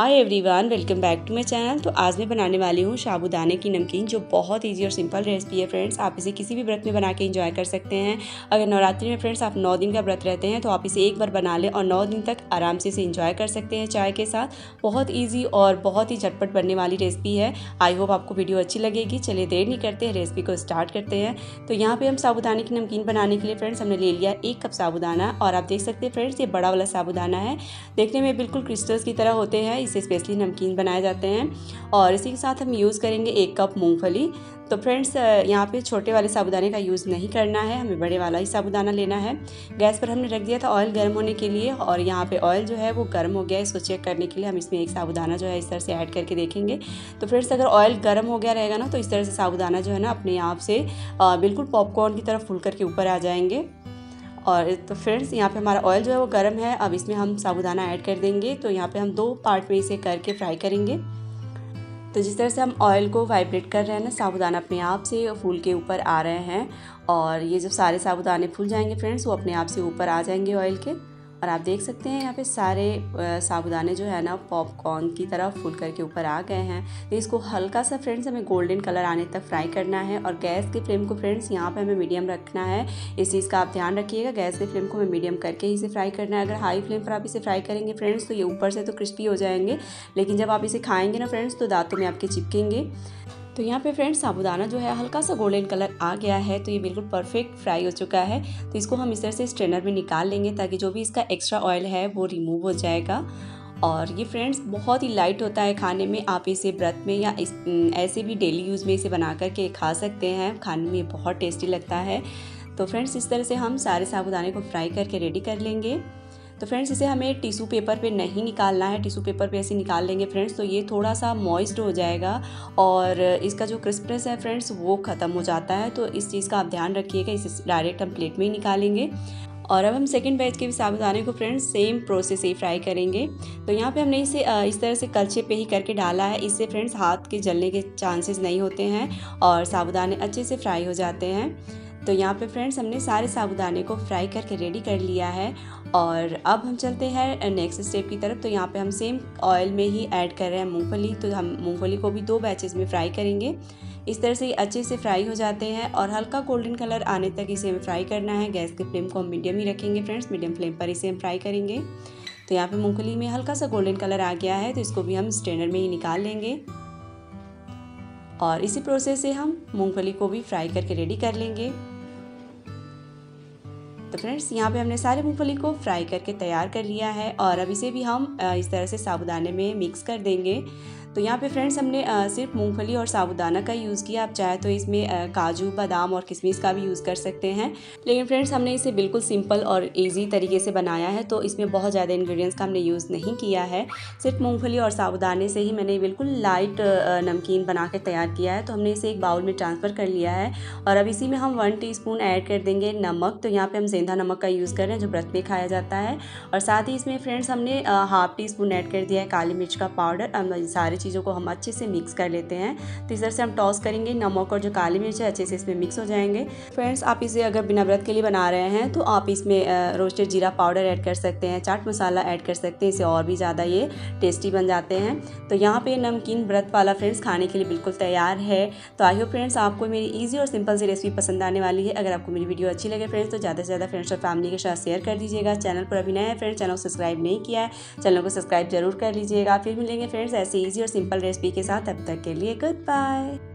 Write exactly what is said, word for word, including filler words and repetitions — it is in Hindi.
Hi everyone, welcome back to my channel. तो आज मैं बनाने वाली हूँ साबूदाने की नमकीन, जो बहुत इजी और सिंपल रेसिपी है फ्रेंड्स। आप इसे किसी भी व्रत में बना के एंजॉय कर सकते हैं। अगर नवरात्रि में फ्रेंड्स आप नौ दिन का व्रत रहते हैं तो आप इसे एक बार बना लें और नौ दिन तक आराम से इसे एंजॉय कर सकते हैं चाय के साथ। बहुत ईजी और बहुत ही झटपट बनने वाली रेसिपी है। आई होप आपको वीडियो अच्छी लगेगी। चलिए देर नहीं करते हैं, रेसिपी को स्टार्ट करते हैं। तो यहाँ पर हम साबूदाने की नमकीन बनाने के लिए फ्रेंड्स हमने ले लिया एक कप साबूदाना। और आप देख सकते हैं फ्रेंड्स, ये बड़ा वाला साबूदाना है, देखने में बिल्कुल क्रिस्टल्स की तरह होते हैं। इसे स्पेशली नमकीन बनाए जाते हैं। और इसी के साथ हम यूज़ करेंगे एक कप मूंगफली। तो फ्रेंड्स यहाँ पे छोटे वाले साबूदाने का यूज़ नहीं करना है, हमें बड़े वाला ही साबूदाना लेना है। गैस पर हमने रख दिया था ऑयल गर्म होने के लिए, और यहाँ पे ऑयल जो है वो गर्म हो गया। इसको चेक करने के लिए हम इसमें एक साबूदाना जो है इस तरह से ऐड करके देखेंगे। तो फ्रेंड्स अगर ऑयल गर्म हो गया रहेगा ना, तो इस तरह से साबूदाना जो है ना अपने आप से बिल्कुल पॉपकॉर्न की तरह फूल करके ऊपर आ जाएंगे। और तो फ्रेंड्स यहाँ पे हमारा ऑयल जो है वो गर्म है। अब इसमें हम साबूदाना ऐड कर देंगे। तो यहाँ पे हम दो पार्ट में इसे करके फ्राई करेंगे। तो जिस तरह से हम ऑयल को वाइब्रेट कर रहे हैं ना, साबूदाना अपने आप से फूल के ऊपर आ रहे हैं। और ये जब सारे साबूदाने फूल जाएंगे फ्रेंड्स, वो अपने आप से ऊपर आ जाएंगे ऑयल के। और आप देख सकते हैं यहाँ पे सारे साबूदाने जो है ना पॉपकॉर्न की तरह फूल करके ऊपर आ गए हैं। तो इसको हल्का सा फ्रेंड्स हमें गोल्डन कलर आने तक फ्राई करना है। और गैस की फ्लेम को फ्रेंड्स यहाँ पे हमें मीडियम रखना है, इस चीज़ का आप ध्यान रखिएगा। गैस की फ्लेम को हमें मीडियम करके ही इसे फ्राई करना है। अगर हाई फ्लेम पर आप इसे फ्राई करेंगे फ्रेंड्स, तो ये ऊपर से तो क्रिस्पी हो जाएंगे, लेकिन जब आप इसे खाएँगे ना फ्रेंड्स, तो दांतों में आपके चिपकेंगे। तो यहाँ पे फ्रेंड्स साबूदाना जो है हल्का सा गोल्डन कलर आ गया है, तो ये बिल्कुल परफेक्ट फ्राई हो चुका है। तो इसको हम इस तरह से स्ट्रेनर में निकाल लेंगे, ताकि जो भी इसका एक्स्ट्रा ऑयल है वो रिमूव हो जाएगा। और ये फ्रेंड्स बहुत ही लाइट होता है खाने में। आप इसे व्रत में या इस, ऐसे भी डेली यूज़ में इसे बना करके खा सकते हैं। खाने में बहुत टेस्टी लगता है। तो फ्रेंड्स इस तरह से हम सारे साबूदाने को फ्राई करके रेडी कर लेंगे। तो फ्रेंड्स इसे हमें टिश्यू पेपर पे नहीं निकालना है। टिश्यू पेपर पे ऐसे निकाल लेंगे फ्रेंड्स, तो ये थोड़ा सा मॉइस्ट हो जाएगा और इसका जो क्रिस्पनेस है फ्रेंड्स वो ख़त्म हो जाता है। तो इस चीज़ का आप ध्यान रखिएगा। इसे डायरेक्ट हम प्लेट में ही निकालेंगे। और अब हम सेकंड बैच के भी साबूदाने को फ्रेंड्स सेम प्रोसेस से फ्राई करेंगे। तो यहाँ पे हमने इसे इस तरह से कलछे पे ही करके डाला है। इससे फ्रेंड्स हाथ के जलने के चांसेस नहीं होते हैं और साबूदाने अच्छे से फ्राई हो जाते हैं। तो यहाँ पे फ्रेंड्स हमने सारे साबूदाने को फ्राई करके रेडी कर लिया है। और अब हम चलते हैं नेक्स्ट स्टेप की तरफ। तो यहाँ पे हम सेम ऑयल में ही ऐड कर रहे हैं मूंगफली। तो हम मूंगफली को भी दो बैचेस में फ्राई करेंगे। इस तरह से अच्छे से फ्राई हो जाते हैं और हल्का गोल्डन कलर आने तक इसे हमें फ्राई करना है। गैस की फ्लेम को हम मीडियम ही रखेंगे फ्रेंड्स, मीडियम फ्लेम पर इसे हम फ्राई करेंगे। तो यहाँ पर मूँगफली में हल्का सा गोल्डन कलर आ गया है, तो इसको भी हम स्ट्रेनर में ही निकाल लेंगे। और इसी प्रोसेस से हम मूंगफली को भी फ्राई करके रेडी कर लेंगे। तो फ्रेंड्स यहाँ पे हमने सारे मूंगफली को फ्राई करके तैयार कर लिया है। और अब इसे भी हम इस तरह से साबूदाने में मिक्स कर देंगे। तो यहाँ पे फ्रेंड्स हमने सिर्फ मूंगफली और साबूदाना का यूज़ किया। आप चाहे तो इसमें काजू, बादाम और किशमिश का भी यूज़ कर सकते हैं, लेकिन फ्रेंड्स हमने इसे बिल्कुल सिंपल और इजी तरीके से बनाया है। तो इसमें बहुत ज़्यादा इंग्रेडिएंट्स का हमने यूज़ नहीं किया है। सिर्फ मूंगफली और साबूदाने से ही मैंने बिल्कुल लाइट नमकीन बना के तैयार किया है। तो हमने इसे एक बाउल में ट्रांसफ़र कर लिया है। और अब इसी में हम वन टी स्पून ऐड कर देंगे नमक। तो यहाँ पर हम सेंधा नमक का यूज़ कर रहे हैं, जो व्रत में खाया जाता है। और साथ ही इसमें फ्रेंड्स हमने हाफ टी स्पून ऐड कर दिया है काली मिर्च का पाउडर। हम सारे चीज़ों को हम अच्छे से मिक्स कर लेते हैं। तो इस तरह से हम टॉस करेंगे। नमक और जो काली मिर्च है अच्छे से इसमें मिक्स हो जाएंगे। फ्रेंड्स आप इसे अगर बिना व्रत के लिए बना रहे हैं तो आप इसमें रोस्टेड जीरा पाउडर ऐड कर सकते हैं, चाट मसाला ऐड कर सकते हैं। इससे और भी ज़्यादा ये टेस्टी बन जाते हैं। तो यहाँ पे नमकीन व्रत वाला फ्रेंड्स खाने के लिए बिल्कुल तैयार है। तो आई होप फ्रेंड्स आपको मेरी ईजी और सिंपल सी रेसिपी पसंद आने वाली है। अगर आपको मेरी वीडियो अच्छी लगे फ्रेंड्स, तो ज़्यादा से ज़्यादा फ्रेंड्स और फैमिली के साथ शेयर कर दीजिएगा। चैनल पर अभी नए हैं फ्रेंड्स, चैनल को सब्सक्राइब नहीं किया है, चैनल को सब्सक्राइब जरूर कर लीजिएगा। फिर मिलेंगे फ्रेंड्स ऐसे ईजी और सिंपल रेसिपी के साथ। अब तक के लिए गुड बाय।